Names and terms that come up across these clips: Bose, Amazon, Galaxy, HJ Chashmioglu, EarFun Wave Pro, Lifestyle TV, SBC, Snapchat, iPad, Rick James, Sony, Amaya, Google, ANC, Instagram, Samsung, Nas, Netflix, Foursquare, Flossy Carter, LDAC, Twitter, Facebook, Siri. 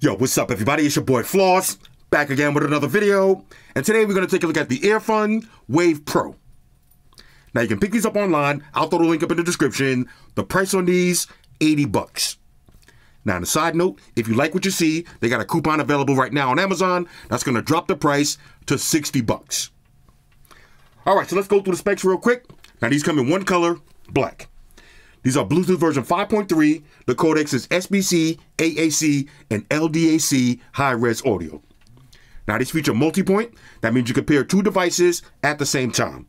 Yo, what's up everybody? It's your boy Floss, back again with another video. And today we're gonna take a look at the EarFun Wave Pro. Now you can pick these up online. I'll throw the link up in the description. The price on these, 80 bucks. Now on a side note, if you like what you see, they got a coupon available right now on Amazon. That's gonna drop the price to 60 bucks. All right, so let's go through the specs real quick. Now these come in one color, black. These are Bluetooth version 5.3. The codecs is SBC, AAC, and LDAC high-res audio. Now, these feature multi-point. That means you can pair two devices at the same time.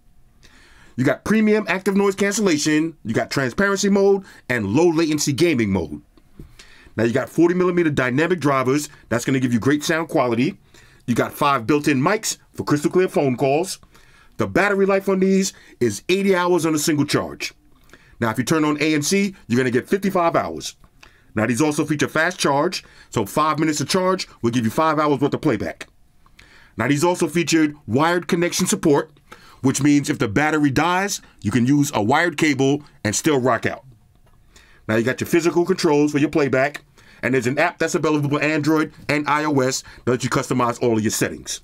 You got premium active noise cancellation. You got transparency mode and low-latency gaming mode. Now, you got 40mm dynamic drivers. That's going to give you great sound quality. You got 5 built-in mics for crystal clear phone calls. The battery life on these is 80 hours on a single charge. Now, if you turn on ANC, you're gonna get 55 hours. Now, these also feature fast charge, so 5 minutes of charge will give you 5 hours worth of playback. Now, these also featured wired connection support, which means if the battery dies, you can use a wired cable and still rock out. Now, you got your physical controls for your playback, and there's an app that's available for Android and iOS that lets you customize all of your settings.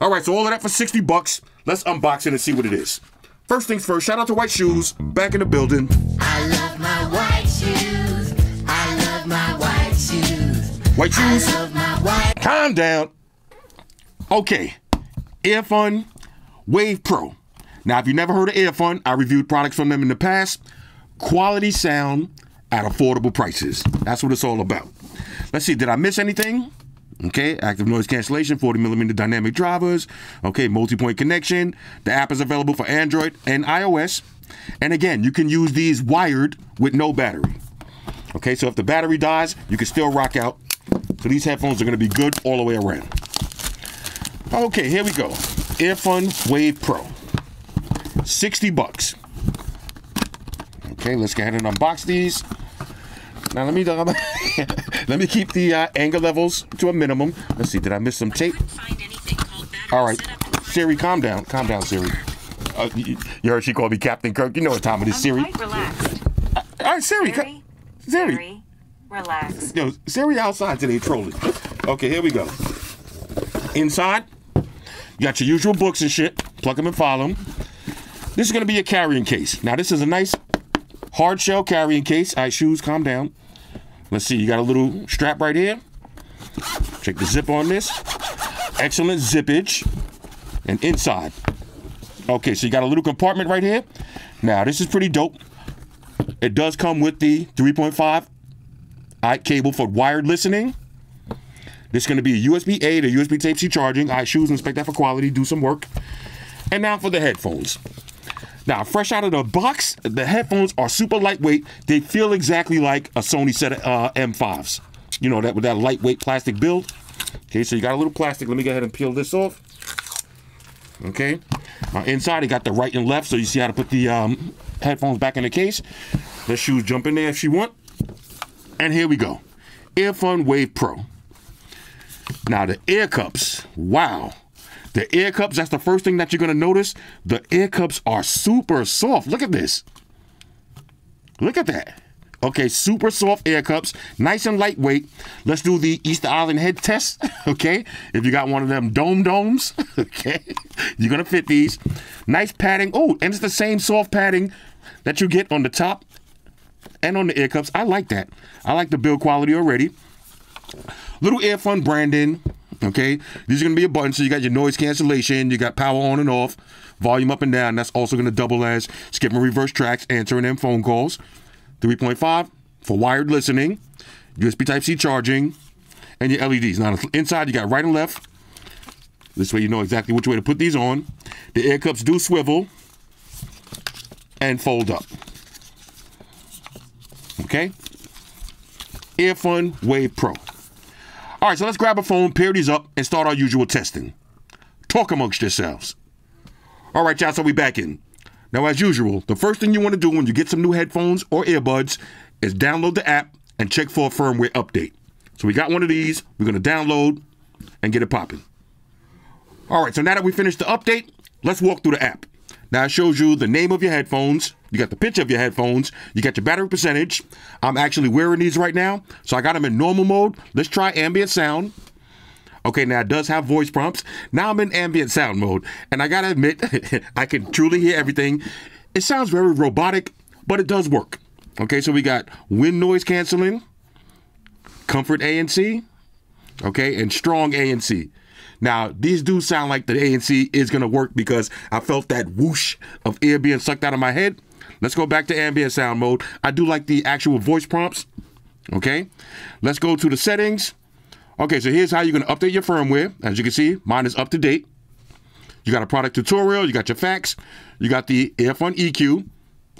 All right, so all of that for 60 bucks. Let's unbox it and see what it is. First things first, shout out to White Shoes, back in the building. I love my white shoes. I love my white shoes. White shoes. I love my white. Calm down. Okay, EarFun Wave Pro. Now, if you never heard of EarFun, I reviewed products from them in the past. Quality sound at affordable prices. That's what it's all about. Let's see, did I miss anything? Okay, active noise cancellation, 40mm dynamic drivers, okay, multi-point connection. The app is available for Android and iOS. And again, you can use these wired with no battery. Okay, so if the battery dies, you can still rock out. So these headphones are gonna be good all the way around. Okay, here we go. EarFun Wave Pro, 60 bucks. Okay, let's go ahead and unbox these. Now let me keep the anger levels to a minimum. Let's see, did I miss some tape? All right, Siri, calm down. Calm down, Siri. You heard she called me Captain Kirk. You know what time it is, Siri. Relaxed. All right, Siri. Siri. Relax. Yo, Siri outside today trolling. Okay, here we go. Inside, you got your usual books and shit. Plug them and follow them. This is going to be a carrying case. Now, this is a nice hard shell carrying case. All right, shoes, calm down. Let's see, you got a little strap right here. Check the zip on this. Excellent zippage. And inside. Okay, so you got a little compartment right here. Now, this is pretty dope. It does come with the 3.5 cable for wired listening. This is gonna be a USB-A to USB Type-C charging. All right, shoes, inspect that for quality, do some work. And now for the headphones. Now, fresh out of the box, the headphones are super lightweight. They feel exactly like a Sony set of M5s. You know, that with that lightweight plastic build. Okay, so you got a little plastic. Let me go ahead and peel this off. Okay. Inside, it got the right and left, so you see how to put the headphones back in the case. Let shoes jump in there if she want. And here we go. EarFun Wave Pro. Now, the ear cups. Wow. The ear cups, that's the first thing that you're gonna notice. The ear cups are super soft. Look at this. Look at that. Okay, super soft ear cups, nice and lightweight. Let's do the Easter Island head test, okay? If you got one of them domes, okay, you're gonna fit these. Nice padding. Oh, and it's the same soft padding that you get on the top and on the ear cups. I like that. I like the build quality already. Little EarFun branding. Okay, these are gonna be a button, so you got your noise cancellation, you got power on and off, volume up and down. That's also gonna double as skip and reverse tracks, answering them phone calls. 3.5 for wired listening, USB Type-C charging, and your LEDs. Now inside you got right and left. This way you know exactly which way to put these on. The ear cups do swivel and fold up. Okay, EarFun Wave Pro. All right, so let's grab a phone, pair these up, and start our usual testing. Talk amongst yourselves. All right, y'all, so we back in. Now, as usual, the first thing you want to do when you get some new headphones or earbuds is download the app and check for a firmware update. So we got one of these. We're going to download and get it popping. All right, so now that we finished the update, let's walk through the app. Now, it shows you the name of your headphones, You got the pitch of your headphones. You got your battery percentage. I'm actually wearing these right now, so I got them in normal mode. Let's try ambient sound. Okay, now it does have voice prompts. Now I'm in ambient sound mode, and I gotta admit, I can truly hear everything. It sounds very robotic, but it does work. Okay, so we got wind noise canceling, comfort ANC, okay, and strong ANC. Now, these do sound like the ANC is gonna work because I felt that whoosh of air being sucked out of my head. Let's go back to ambient sound mode. I do like the actual voice prompts, okay? Let's go to the settings. Okay, so here's how you're gonna update your firmware. As you can see, mine is up to date. You got a product tutorial, you got your facts, you got the EarFun EQ.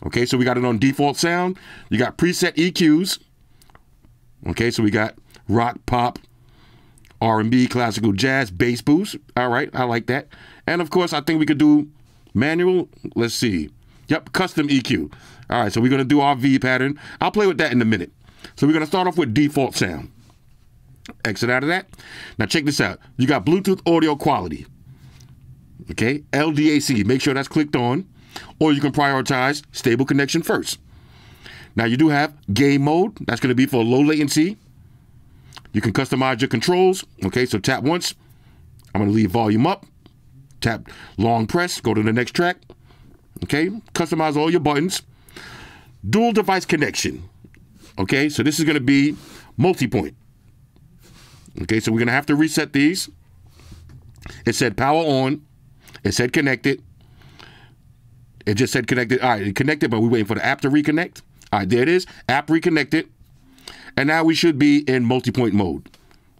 Okay, so we got it on default sound. You got preset EQs. Okay, so we got rock, pop, R&B, classical, jazz, bass boost. All right, I like that. And of course, I think we could do manual. Let's see. Yep, custom EQ. All right, so we're gonna do our V pattern. I'll play with that in a minute. So we're gonna start off with default sound. Exit out of that. Now check this out. You got Bluetooth audio quality. Okay, LDAC, make sure that's clicked on. Or you can prioritize stable connection first. Now you do have game mode. That's gonna be for low latency. You can customize your controls. Okay, so tap once. I'm gonna leave volume up. Tap long press, go to the next track. Okay, customize all your buttons. Dual device connection. Okay, so this is gonna be multi-point. Okay, so we're gonna have to reset these. It said power on, it said connected. It just said connected. All right, it connected, but we're waiting for the app to reconnect. All right, there it is, app reconnected. And now we should be in multi-point mode.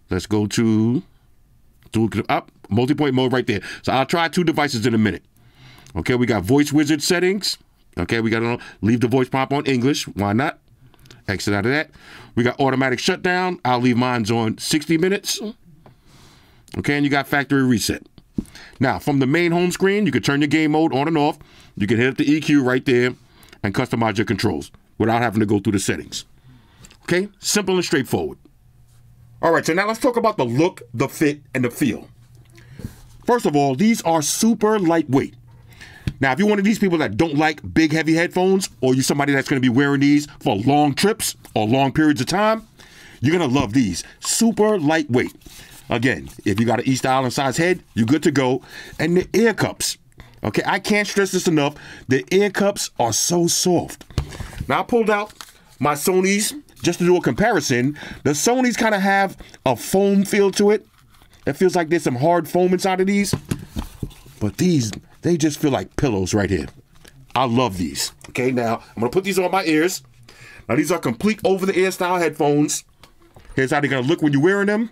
Let's go to up, multi-point mode right there. So I'll try two devices in a minute. Okay, we got voice wizard settings. Okay, we got to leave the voice prompt on English. Why not? Exit out of that. We got automatic shutdown. I'll leave mine's on 60 minutes. Okay, and you got factory reset. Now, from the main home screen, you can turn your game mode on and off. You can hit up the EQ right there and customize your controls without having to go through the settings. Okay, simple and straightforward. All right, so now let's talk about the look, the fit, and the feel. First of all, these are super lightweight. Now, if you're one of these people that don't like big, heavy headphones, or you're somebody that's gonna be wearing these for long trips or long periods of time, you're gonna love these, super lightweight. Again, if you got an Easter Island size head, you're good to go. And the ear cups, okay, I can't stress this enough, the ear cups are so soft. Now, I pulled out my Sony's, just to do a comparison. The Sony's kind of have a foam feel to it. It feels like there's some hard foam inside of these, but these, they just feel like pillows right here. I love these. Okay, now I'm gonna put these on my ears. Now these are complete over-the-ear style headphones. Here's how they're gonna look when you're wearing them.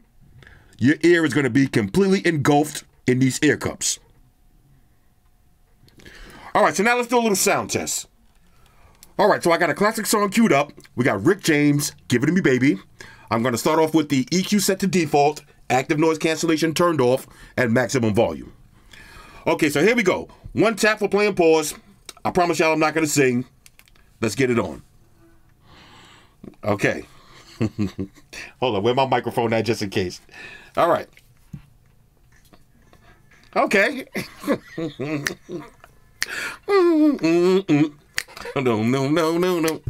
Your ear is gonna be completely engulfed in these ear cups. All right, so now let's do a little sound test. All right, so I got a classic song queued up. We got Rick James, Give It To Me Baby. I'm gonna start off with the EQ set to default, active noise cancellation turned off, and maximum volume. Okay, so here we go. One tap for play and pause. I promise y'all I'm not gonna sing. Let's get it on. Okay. Hold on, where my microphone at just in case. All right. Okay. No.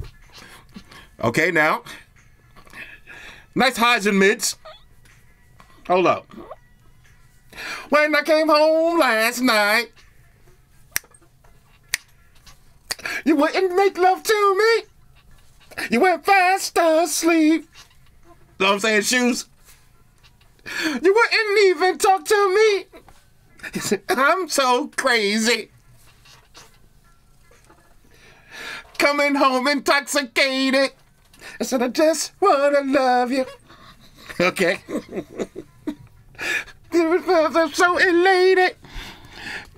Okay, now. Nice highs and mids. Hold up. When I came home last night, you wouldn't make love to me. You went fast asleep. Know what I'm saying, shoes? You wouldn't even talk to me. You said, I'm so crazy. Coming home intoxicated. I said, I just wanna love you. Okay. I'm so elated.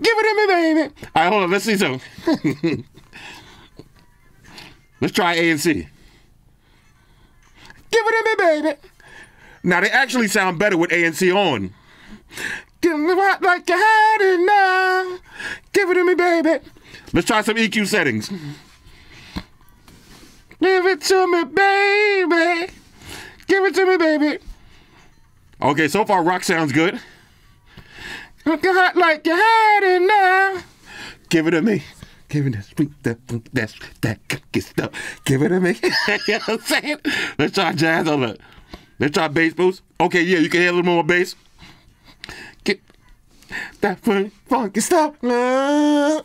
Give it to me, baby. All right, hold on. Let's see some. Let's try A and C. Give it to me, baby. Now, they actually sound better with A and C on. Give me what like you had it now. Give it to me, baby. Let's try some EQ settings. Give it to me, baby. Give it to me, baby. Okay, so far rock sounds good. Look hot like you had it now. Give it to me. give it a sweet, that cookie stuff, give it a mix. You know what I'm saying? Let's try jazz on it. Let's try bass boost. Okay, yeah, you can hear a little more bass. Get that funky stuff. You know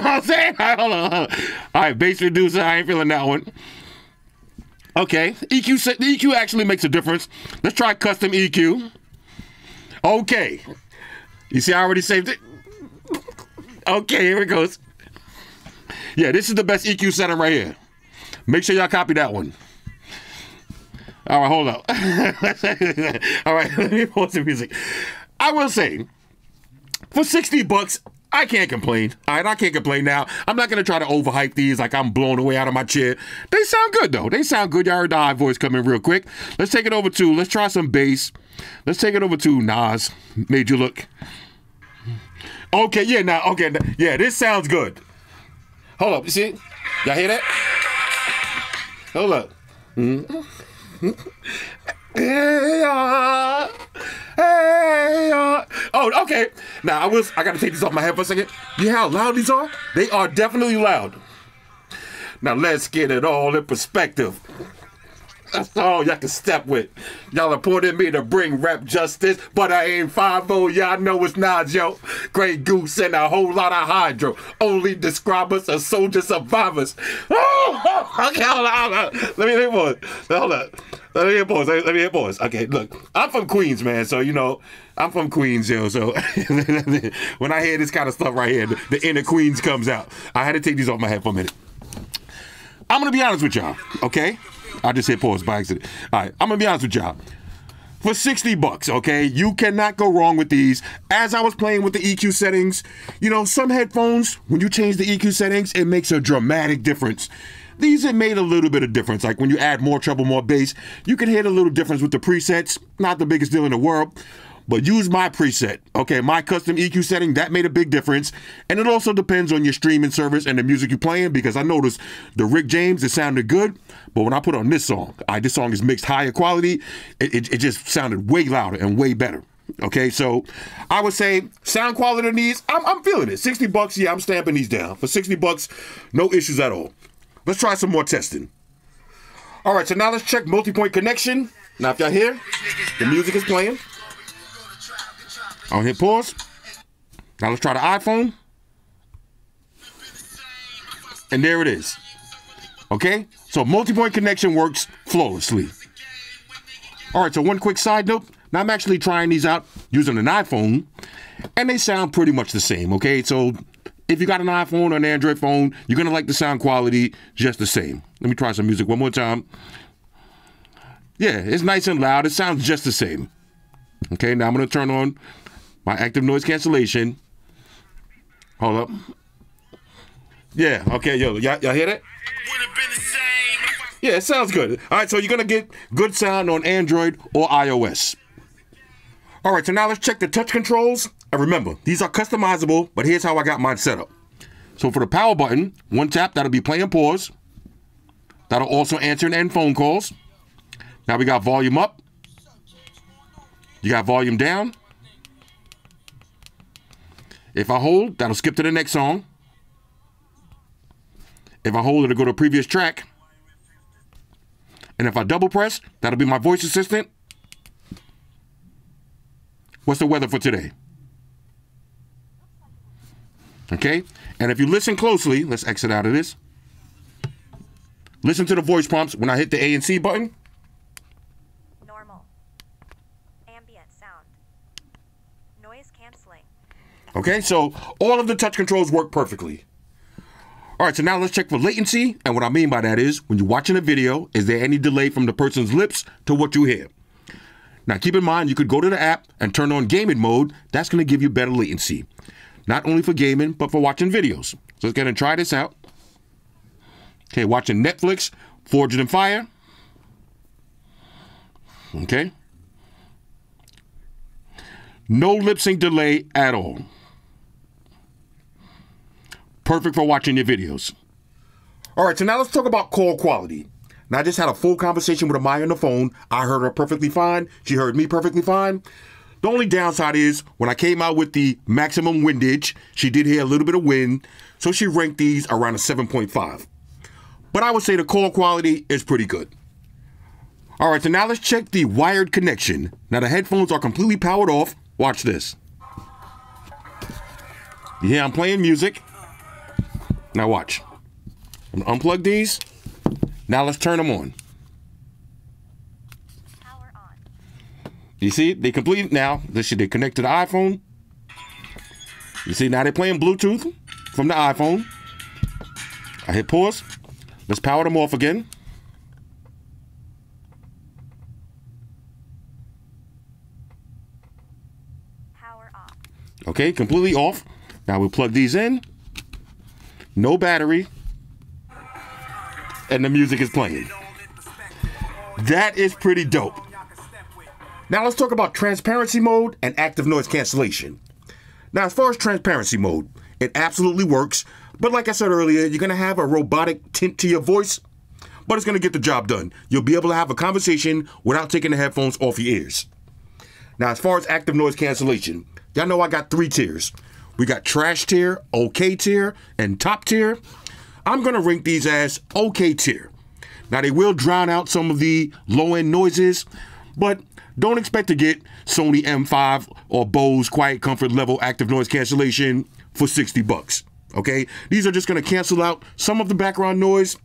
what I'm saying? Alright, hold on, hold on. Alright, bass reducer, I ain't feeling that one. Okay, EQ, the EQ actually makes a difference. Let's try custom EQ. Okay. You see, I already saved it. Okay, here it goes. Yeah, this is the best EQ setting right here. Make sure y'all copy that one. All right, hold up. All right, let me pause the music. I will say, for 60 bucks, I can't complain. All right, I can't complain now. I'm not going to try to overhype these like I'm blown away out of my chair. They sound good, though. They sound good. Y'all heard the high voice come in real quick. Let's take it over to, let's try some bass. Let's take it over to Nas. Made You Look. Okay, yeah, now, okay. Now, yeah, this sounds good. Hold up, you see? Y'all hear that? Hold up. Oh, okay. Now I gotta take these off my head for a second. You hear how loud these are? They are definitely loud. Now let's get it all in perspective. That's all y'all can step with. Y'all appointed me to bring rap justice, but I ain't 5-0, y'all know it's Nas, yo. Grey Goose and a whole lot of hydro. Only describers are soldier survivors. Oh, okay, hold on, hold on. Let me hit pause. Hold on. Let me hit pause. Let me hit pause. Okay, look, I'm from Queens, man, so you know, I'm from Queens, yo, so when I hear this kind of stuff right here, the inner Queens comes out. I had to take these off my head for a minute. I'm gonna be honest with y'all, okay? I just hit pause by accident. All right, I'm gonna be honest with y'all. For 60 bucks, okay, you cannot go wrong with these. As I was playing with the EQ settings, you know, some headphones, when you change the EQ settings, it makes a dramatic difference. These, it made a little bit of difference. Like when you add more treble, more bass, you can hear a little difference with the presets. Not the biggest deal in the world, but use my preset. Okay, my custom EQ setting, that made a big difference. And it also depends on your streaming service and the music you're playing, because I noticed the Rick James, it sounded good, but when I put on this song is mixed higher quality, it just sounded way louder and way better. Okay, so I would say sound quality on these, I'm feeling it. 60 bucks, yeah, I'm stamping these down. For 60 bucks, no issues at all. Let's try some more testing. All right, so now let's check multi-point connection. Now if y'all hear, the music is playing. I'll hit pause. Now let's try the iPhone. And there it is. Okay? So multi-point connection works flawlessly. All right, so one quick side note. Now I'm actually trying these out using an iPhone, and they sound pretty much the same, okay? So if you got an iPhone or an Android phone, you're gonna like the sound quality just the same. Let me try some music one more time. Yeah, it's nice and loud. It sounds just the same. Okay, now I'm gonna turn on my active noise cancellation. Hold up. Yeah, okay, yo, y'all hear that? Yeah, it sounds good. All right, so you're gonna get good sound on Android or iOS. All right, so now let's check the touch controls. And remember, these are customizable, but here's how I got mine set up. So for the power button, one tap, that'll be play and pause. That'll also answer and end phone calls. Now we got volume up. You got volume down. If I hold, that'll skip to the next song. If I hold, it'll go to a previous track. And if I double press, that'll be my voice assistant. What's the weather for today? Okay, and if you listen closely, let's exit out of this. Listen to the voice prompts when I hit the A and C button. Okay, so all of the touch controls work perfectly. All right, so now let's check for latency. And what I mean by that is, when you're watching a video, is there any delay from the person's lips to what you hear? Now, keep in mind, you could go to the app and turn on gaming mode. That's gonna give you better latency. Not only for gaming, but for watching videos. So let's go ahead and try this out. Okay, watching Netflix, Forged in Fire. Okay. No lip sync delay at all. Perfect for watching your videos. All right, so now let's talk about call quality. Now I just had a full conversation with Amaya on the phone. I heard her perfectly fine. She heard me perfectly fine. The only downside is when I came out with the maximum windage, she did hear a little bit of wind, so she ranked these around a 7.5. But I would say the call quality is pretty good. All right, so now let's check the wired connection. Now the headphones are completely powered off. Watch this. Yeah, I'm playing music. Now watch. I'm gonna unplug these. Now let's turn them on. Power on. You see, they complete now. They connect to the iPhone. You see, now they're playing Bluetooth from the iPhone. I hit pause. Let's power them off again. Power off. Okay, completely off. Now we'll plug these in. No battery. And the music is playing. That is pretty dope. Now let's talk about transparency mode and active noise cancellation. Now as far as transparency mode, it absolutely works. But like I said earlier, you're going to have a robotic tint to your voice, but it's going to get the job done. You'll be able to have a conversation without taking the headphones off your ears. Now as far as active noise cancellation, y'all know I got 3 tiers. We got trash tier, okay tier, and top tier. I'm gonna rank these as okay tier. Now they will drown out some of the low-end noises, but don't expect to get Sony M5 or Bose Quiet Comfort level active noise cancellation for $60, okay? These are just gonna cancel out some of the background noise,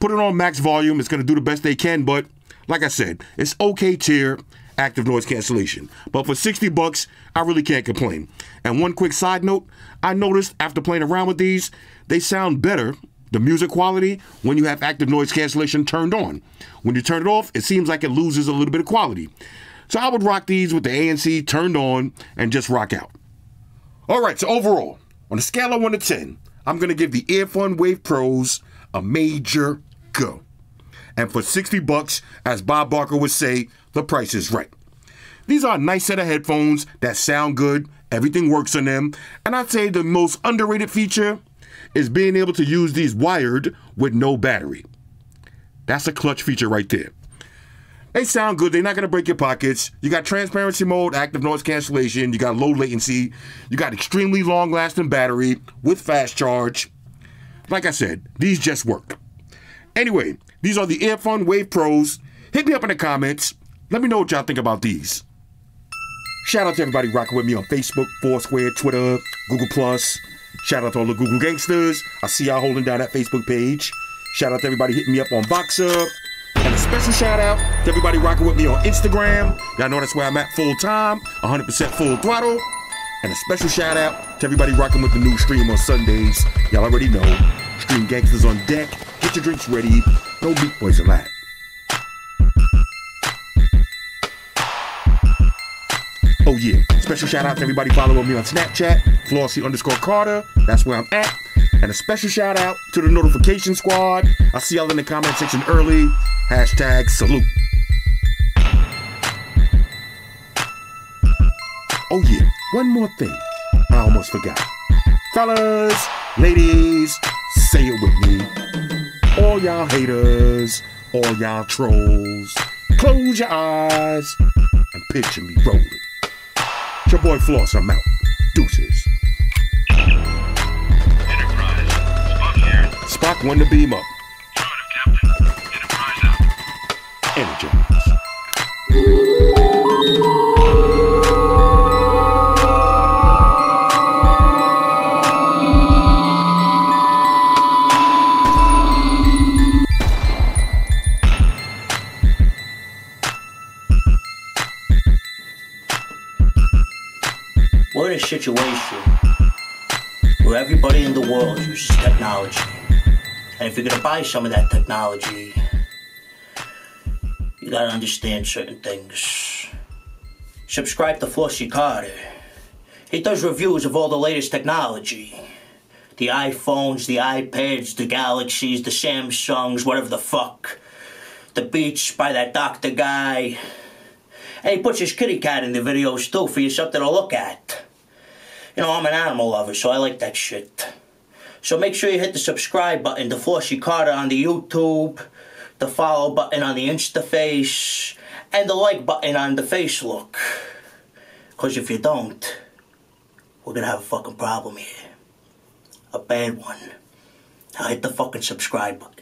put it on max volume, it's gonna do the best they can, but like I said, it's okay tier active noise cancellation. But for $60, I really can't complain. And one quick side note, I noticed after playing around with these, they sound better, the music quality, when you have active noise cancellation turned on. When you turn it off, it seems like it loses a little bit of quality. So I would rock these with the ANC turned on and just rock out. All right, so overall, on a scale of 1 to 10, I'm gonna give the EarFun Wave Pros a major go. And for $60, as Bob Barker would say, the price is right. These are a nice set of headphones that sound good, everything works on them, and I'd say the most underrated feature is being able to use these wired with no battery. That's a clutch feature right there. They sound good, they're not gonna break your pockets. You got transparency mode, active noise cancellation, you got low latency, you got extremely long lasting battery with fast charge. Like I said, these just work. Anyway, these are the EarFun Wave Pros. Hit me up in the comments. Let me know what y'all think about these. Shout out to everybody rocking with me on Facebook, Foursquare, Twitter, Google+. Shout out to all the Google gangsters. I see y'all holding down that Facebook page. Shout out to everybody hitting me up on Boxer. And a special shout out to everybody rocking with me on Instagram. Y'all know that's where I'm at full time, 100% full throttle. And a special shout out to everybody rocking with the new stream on Sundays. Y'all already know. Stream Gangsters on deck. Get your drinks ready. No meat poison lab. Oh yeah, special shout out to everybody following me on Snapchat, Flossy_Carter, that's where I'm at. And a special shout out to the notification squad. I'll see y'all in the comment section early. #salute. Oh yeah, one more thing I almost forgot. Fellas, ladies, say it with me. All y'all haters, all y'all trolls, close your eyes and picture me rolling. It's your boy Floss, I'm out. Deuces. Enterprise, Spock here. Spock, when to beam up. Affirmative, Captain. Enterprise out. Energize. We're in a situation where everybody in the world uses technology. And if you're gonna buy some of that technology, you gotta understand certain things. Subscribe to Flossy Carter. He does reviews of all the latest technology. The iPhones, the iPads, the Galaxies, the Samsungs, whatever the fuck. The Beats by that doctor guy. And he puts his kitty cat in the videos too for you something to look at. You know, I'm an animal lover, so I like that shit. So make sure you hit the subscribe button to Flossy Carter on the YouTube, the follow button on the Instaface, and the like button on the Facebook. Because if you don't, we're gonna have a fucking problem here. A bad one. Now hit the fucking subscribe button.